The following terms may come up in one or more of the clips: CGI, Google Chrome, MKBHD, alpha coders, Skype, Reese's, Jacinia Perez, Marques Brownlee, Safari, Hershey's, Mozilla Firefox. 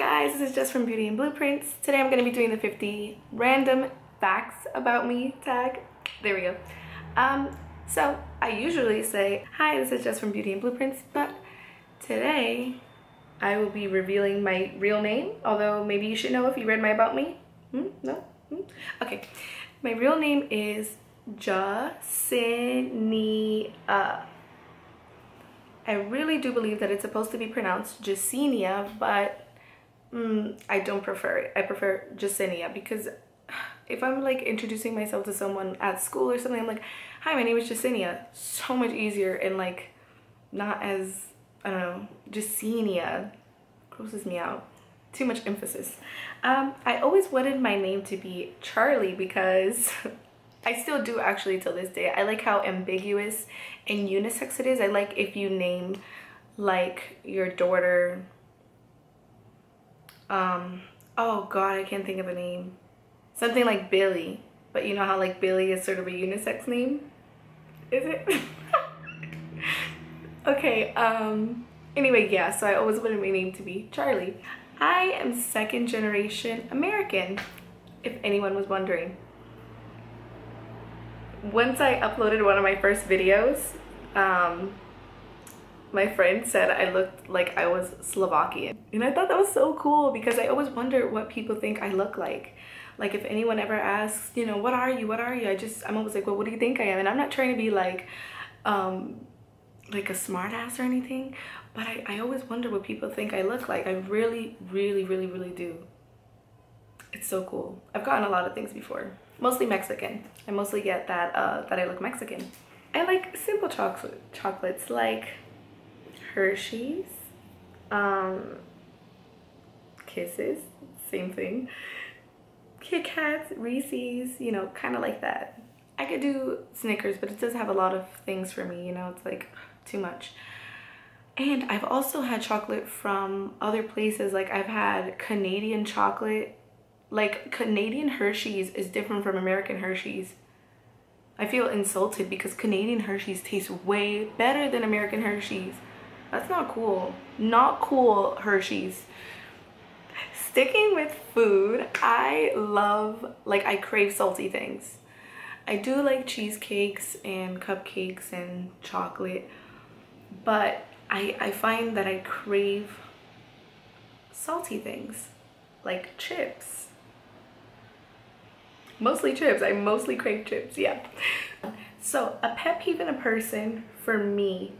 guys, this is Jess from Beauty and Blueprints. Today I'm going to be doing the 50 random facts about me tag. There we go. So I usually say, hi, this is Jess from Beauty and Blueprints, but today I will be revealing my real name, although maybe you should know if you read my about me. No? Okay. My real name is Jacinia. I really do believe that it's supposed to be pronounced Jacinia, but I don't prefer it. I prefer Jacinia because if I'm like introducing myself to someone at school or something, I'm like, hi, my name is Jacinia. So much easier and like not as, I don't know, Jacinia grosses me out. Too much emphasis. I always wanted my name to be Charlie because I still do actually till this day. I like how ambiguous and unisex it is. I like if you name like your daughter, oh god, I can't think of a name. Something like Billy, but you know how like Billy is sort of a unisex name? Is it? Okay, anyway, yeah, so I always wanted my name to be Charlie. I am second generation American, if anyone was wondering. Once I uploaded one of my first videos, my friend said I looked like I was Slovakian. And I thought that was so cool because I always wonder what people think I look like. Like if anyone ever asks, you know, what are you? I'm always like, well, what do you think I am? And I'm not trying to be like a smart ass or anything, but I always wonder what people think I look like. I really, really, really, really do. It's so cool. I've gotten a lot of things before. Mostly Mexican. I mostly get that that I look Mexican. I like simple chocolates like Hershey's, Kisses, same thing, Kit Kats, Reese's, you know, kind of like that. I could do Snickers, but it does have a lot of things for me, you know, it's like too much. And I've also had chocolate from other places, like I've had Canadian chocolate. Like Canadian Hershey's is different from American Hershey's. I feel insulted because Canadian Hershey's tastes way better than American Hershey's. That's not cool. Not cool, Hershey's. Sticking with food, I love, like I crave salty things. I do like cheesecakes and cupcakes and chocolate, but I find that I crave salty things like chips. Mostly chips. I mostly crave chips, yeah. So a pet peeve in a person for me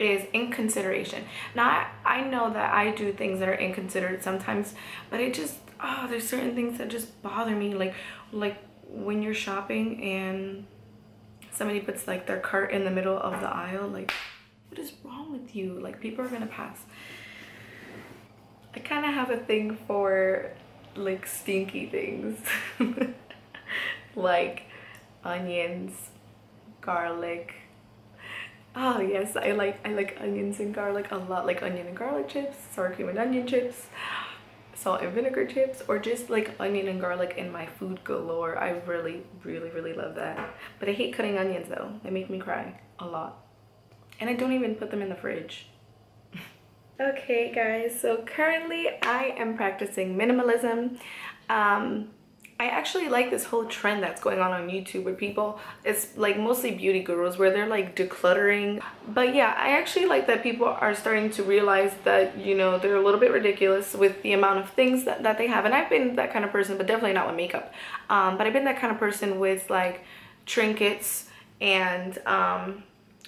is inconsideration. Now I know that I do things that are inconsiderate sometimes, but it just, oh, there's certain things that just bother me. Like when you're shopping and somebody puts like their cart in the middle of the aisle, like what is wrong with you? Like people are gonna pass. I kind of have a thing for like stinky things. Like onions, garlic. Oh yes, I like onions and garlic a lot, like onion and garlic chips, sour cream and onion chips, salt and vinegar chips, or just like onion and garlic in my food galore. I really, really, really love that. But I hate cutting onions though. They make me cry a lot. And I don't even put them in the fridge. Okay guys, so currently I am practicing minimalism. I actually like this whole trend that's going on YouTube where people, it's like mostly beauty gurus where they're like decluttering. But yeah, I actually like that people are starting to realize that, you know, they're a little bit ridiculous with the amount of things that they have. And I've been that kind of person, but definitely not with makeup. But I've been that kind of person with like trinkets and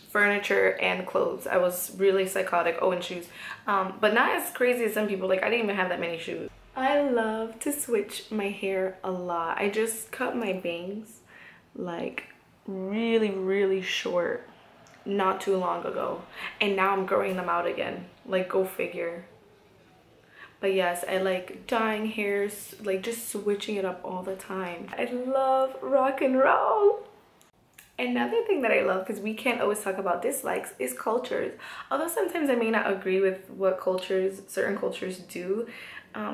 furniture and clothes. I was really psychotic. Oh, and shoes. But not as crazy as some people. Like I didn't even have that many shoes. I love to switch my hair a lot. I just cut my bangs like really, really short not too long ago. And now I'm growing them out again. Like go figure. But yes, I like dyeing hairs, like just switching it up all the time. I love rock and roll. Another thing that I love, because we can't always talk about dislikes, is cultures. Although sometimes I may not agree with what certain cultures do,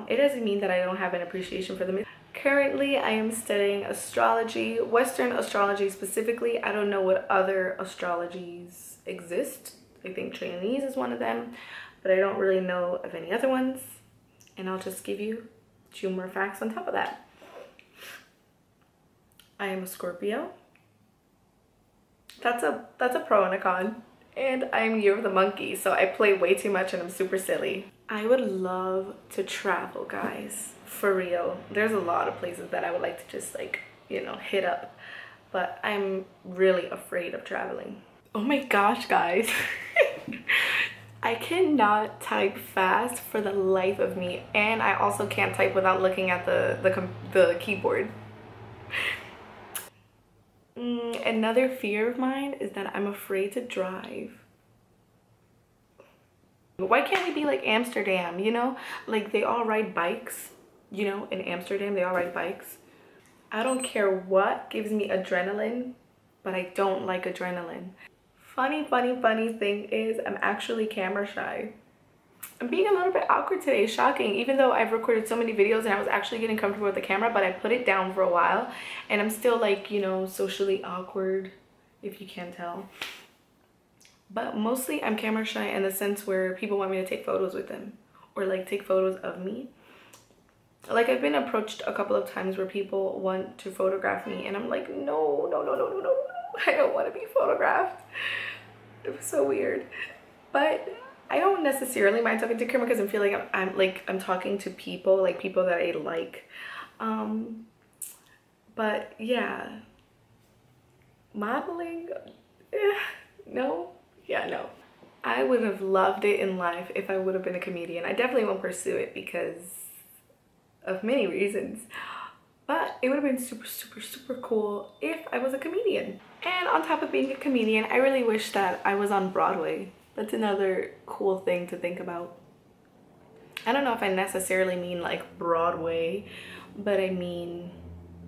it doesn't mean that I don't have an appreciation for them. Currently, I am studying astrology, Western astrology specifically. I don't know what other astrologies exist. I think Chinese is one of them, but I don't really know of any other ones. And I'll just give you 2 more facts on top of that. I am a Scorpio. That's a pro and a con. And I'm Year of the Monkey, so I play way too much and I'm super silly. I would love to travel, guys, for real. There's a lot of places that I would like to just, like, you know, hit up. But I'm really afraid of traveling. Oh my gosh, guys. I cannot type fast for the life of me. And I also can't type without looking at the keyboard. Another fear of mine is that I'm afraid to drive. Why can't we be like Amsterdam, you know? Like, they all ride bikes, you know? In Amsterdam, they all ride bikes. I don't care what gives me adrenaline, but I don't like adrenaline. Funny thing is, I'm actually camera shy. I'm being a little bit awkward today, shocking, even though I've recorded so many videos and I was actually getting comfortable with the camera, but I put it down for a while and I'm still, like, you know, socially awkward, if you can tell. But mostly I'm camera shy in the sense where people want me to take photos with them or, like, take photos of me. Like, I've been approached a couple of times where people want to photograph me and I'm like, no. I don't want to be photographed. It was so weird. But I don't necessarily mind talking to camera because I'm feeling like I'm talking to people, like people that I like. But yeah, modeling, no. I would have loved it in life if I would have been a comedian. I definitely won't pursue it because of many reasons, but it would have been super cool if I was a comedian. And on top of being a comedian, I really wish that I was on Broadway. That's another cool thing to think about. I don't know if I necessarily mean like Broadway, but I mean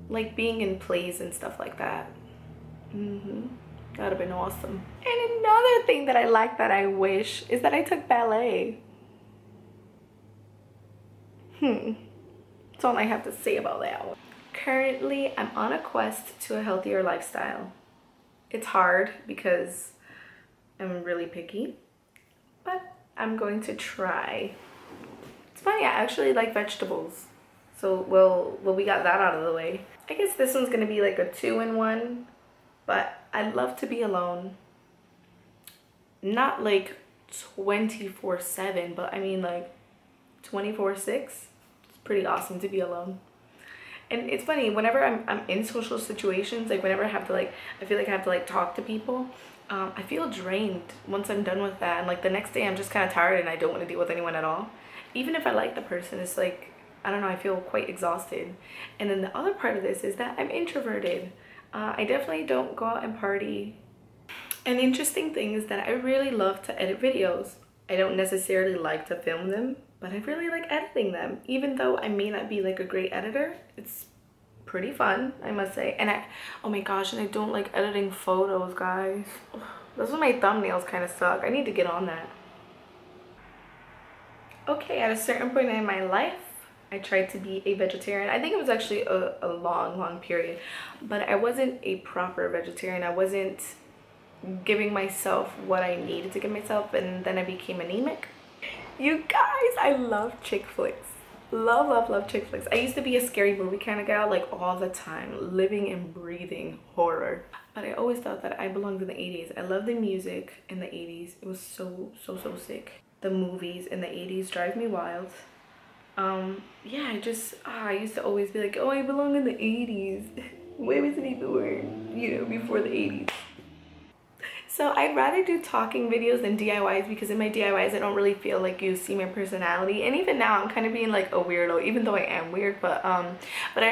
like being in plays and stuff like that. That would have been awesome. And another thing that I like that I wish is that I took ballet. That's all I have to say about that one. Currently, I'm on a quest to a healthier lifestyle. It's hard because I'm really picky, but I'm going to try. It's funny, I actually like vegetables. So, well, we got that out of the way. I guess this one's gonna be like a 2-in-1, but I love to be alone. Not like 24/7, but I mean like 24/6. Pretty awesome to be alone. And it's funny, whenever I'm in social situations, like whenever I have to, like, I feel like I have to, like, talk to people, I feel drained once I'm done with that, and like the next day I'm just kind of tired and I don't want to deal with anyone at all. Even if I like the person, it's like, I don't know, I feel quite exhausted. And then the other part of this is that I'm introverted. I definitely don't go out and party. An interesting thing is that I really love to edit videos. I don't necessarily like to film them, but I really like editing them. Even though I may not be like a great editor, it's pretty fun, I must say. And oh my gosh, and I don't like editing photos, guys. That's when my thumbnails kind of suck. I need to get on that. Okay, at a certain point in my life, I tried to be a vegetarian. I think it was actually a long period, but I wasn't a proper vegetarian. I wasn't giving myself what I needed to give myself, and then I became anemic. You guys, I love chick flicks. Love chick flicks. I used to be a scary movie kind of gal, like all the time, living and breathing horror. But I always thought that I belonged in the 80s. I love the music in the 80s. It was so sick. The movies in the 80s drive me wild. Yeah, I used to always be like, oh, I belong in the 80s. Where was it even born? You know, before the 80s. So I'd rather do talking videos than DIYs, because in my DIYs I don't really feel like you see my personality. And even now I'm kind of being like a weirdo, even though I am weird, but I'd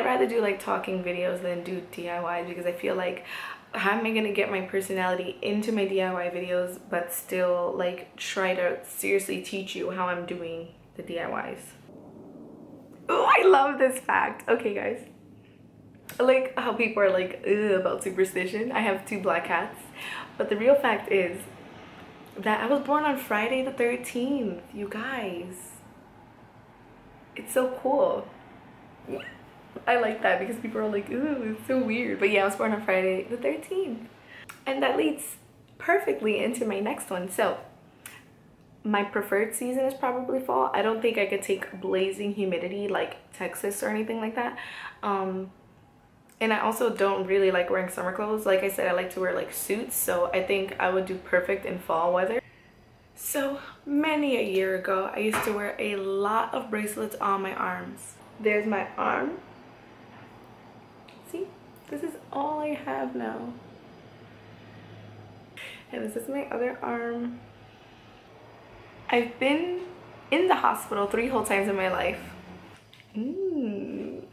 rather do like talking videos than do DIYs, because I feel like, how am I gonna get my personality into my DIY videos but still like try to seriously teach you how I'm doing the DIYs? Oh, I love this fact. Okay, guys. Like how people are like, ugh, about superstition. I have 2 black cats. But the real fact is that I was born on Friday the 13th, you guys. It's so cool. I like that because people are like, ooh, it's so weird. But yeah, I was born on Friday the 13th. And that leads perfectly into my next one. So, My preferred season is probably fall. I don't think I could take blazing humidity like Texas or anything like that. And I also don't really like wearing summer clothes. Like I said, I like to wear like suits, so I think I would do perfect in fall weather. So many a year ago, I used to wear a lot of bracelets on my arms. There's my arm. See, this is all I have now. And this is my other arm. I've been in the hospital 3 whole times in my life.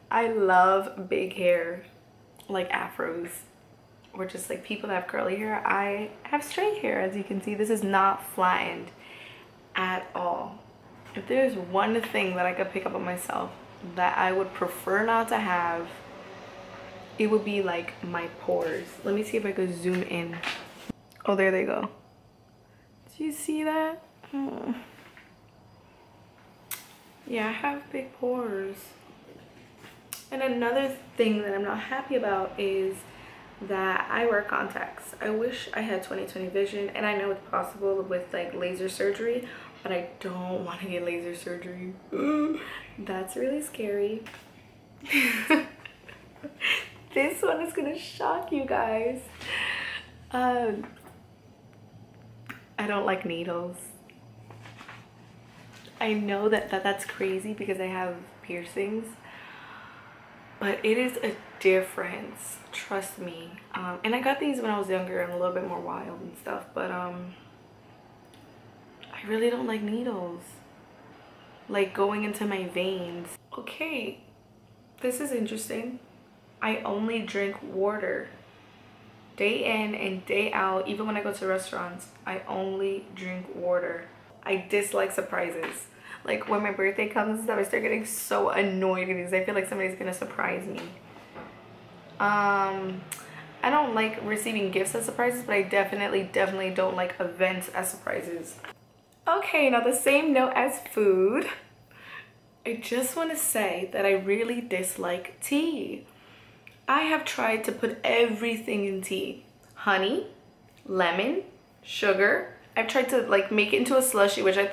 I love big hair, like afros, or just like people that have curly hair. I have straight hair, as you can see. This is not flattened at all. If there's one thing that I could pick up on myself that I would prefer not to have, it would be like my pores. Let me see if I could zoom in. Oh, there they go. Do you see that? Yeah, I have big pores. And another thing that I'm not happy about is that I wear contacts. I wish I had 20/20 vision, and I know it's possible with like laser surgery, but I don't want to get laser surgery. That's really scary. This one is gonna shock you guys. I don't like needles. I know that's crazy because I have piercings, but it is a difference, trust me. And I got these when I was younger and a little bit more wild and stuff, but I really don't like needles, like going into my veins. Okay, this is interesting. I only drink water day in and day out. Even when I go to restaurants, I only drink water. I dislike surprises. Like when my birthday comes and stuff, I start getting so annoyed because I feel like somebody's gonna surprise me. I don't like receiving gifts as surprises, but I definitely don't like events as surprises. Okay, now the same note as food, I just want to say that I really dislike tea. I have tried to put everything in tea. Honey, lemon, sugar. I've tried to like make it into a slushie, which I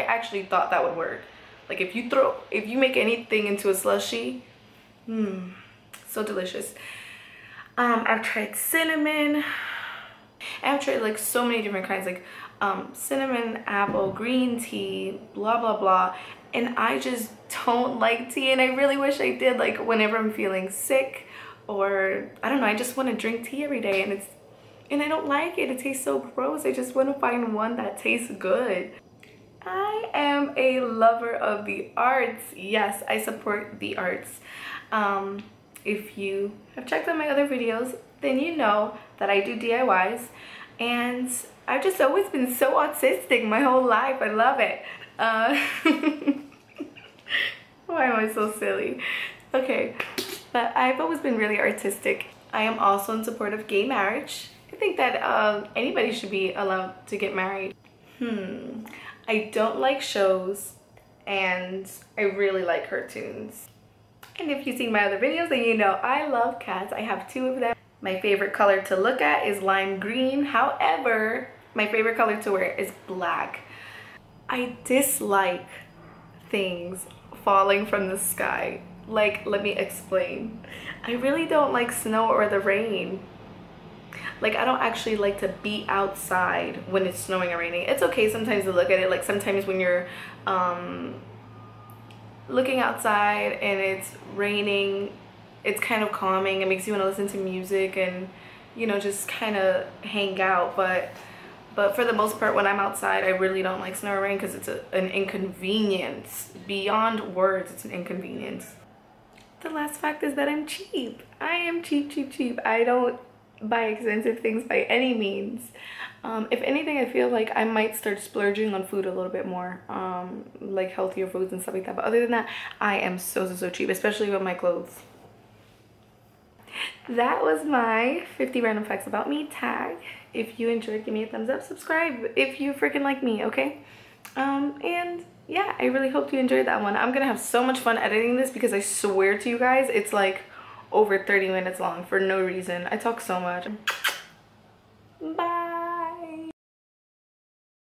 actually thought that would work. Like if you make anything into a slushie, so delicious. I've tried cinnamon. I've tried like so many different kinds, like cinnamon, apple, green tea, blah blah blah. And I just don't like tea, and I really wish I did. Like whenever I'm feeling sick, or I don't know, I just want to drink tea every day, and I don't like it. It tastes so gross. I just want to find one that tastes good. I am a lover of the arts. Yes, I support the arts. If you have checked out my other videos, then you know that I do DIYs. And I've just always been so artistic my whole life. I love it. Why am I so silly? Okay. But I've always been really artistic. I am also in support of gay marriage. I think that anybody should be allowed to get married. I don't like shows, and I really like cartoons. And if you've seen my other videos, then you know I love cats. I have 2 of them. My favorite color to look at is lime green. However, my favorite color to wear is black. I dislike things falling from the sky. Like, let me explain. I really don't like snow or the rain. Like, I don't actually like to be outside when it's snowing or raining. It's okay sometimes to look at it. Like, sometimes when you're looking outside and it's raining, it's kind of calming. It makes you want to listen to music and, you know, just kind of hang out. But for the most part, when I'm outside, I really don't like snow or rain because it's an inconvenience. Beyond words, it's an inconvenience. The last fact is that I'm cheap. I am cheap. I don't buy expensive things by any means. If anything, I feel like I might start splurging on food a little bit more, like healthier foods and stuff like that. But other than that, I am so cheap, especially with my clothes. That was my 50 random facts about me tag. If you enjoyed, give me a thumbs up, subscribe if you freaking like me, okay? And yeah, I really hope you enjoyed that one. I'm gonna have so much fun editing this because I swear to you guys, it's like over 30 minutes long for no reason. I talk so much. Bye.